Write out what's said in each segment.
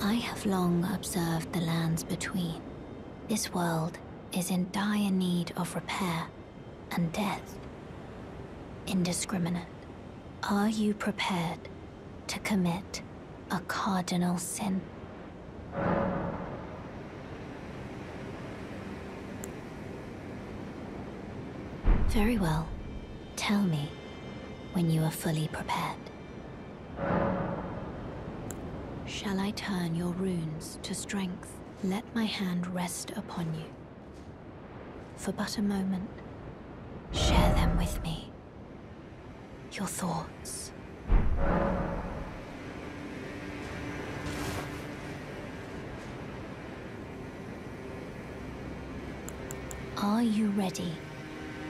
I have long observed the lands between. This world is in dire need of repair and death. Indiscriminate. Are you prepared to commit a cardinal sin? Very well. Tell me when you are fully prepared. Shall I turn your runes to strength? Let my hand rest upon you. For but a moment, share them with me. Your thoughts. Are you ready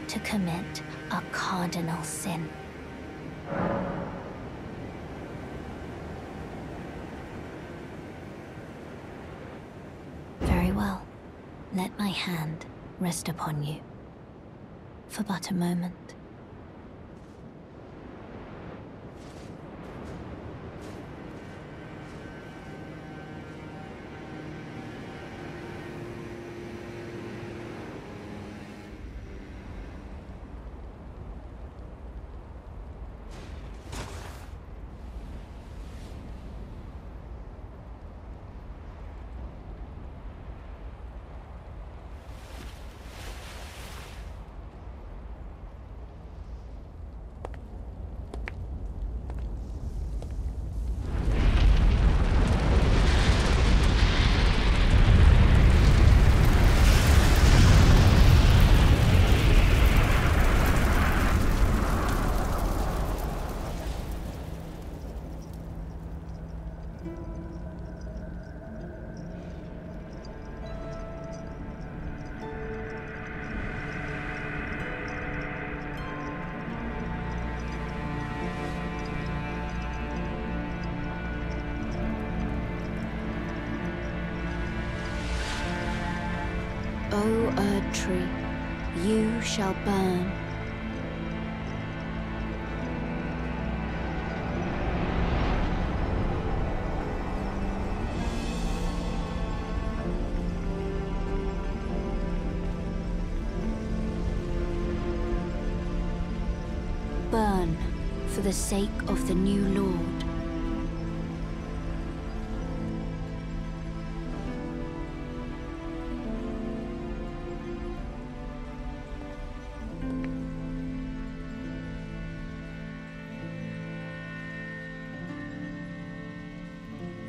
to commit a cardinal sin? Very well. Let my hand rest upon you for but a moment. O Erd Tree, you shall burn. Burn for the sake of the new Lord.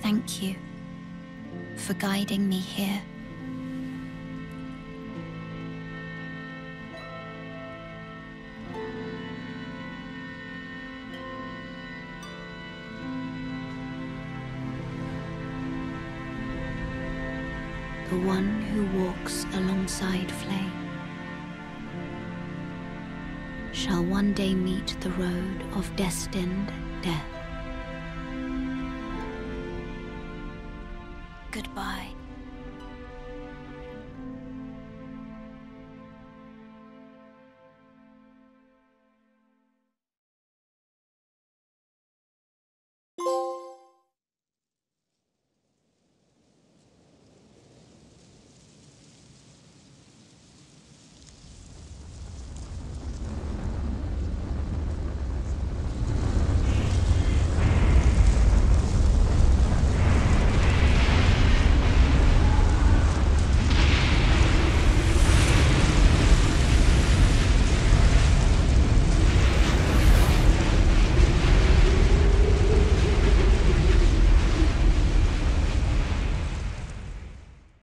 Thank you for guiding me here. The one who walks alongside flame shall one day meet the road of destined death. Goodbye.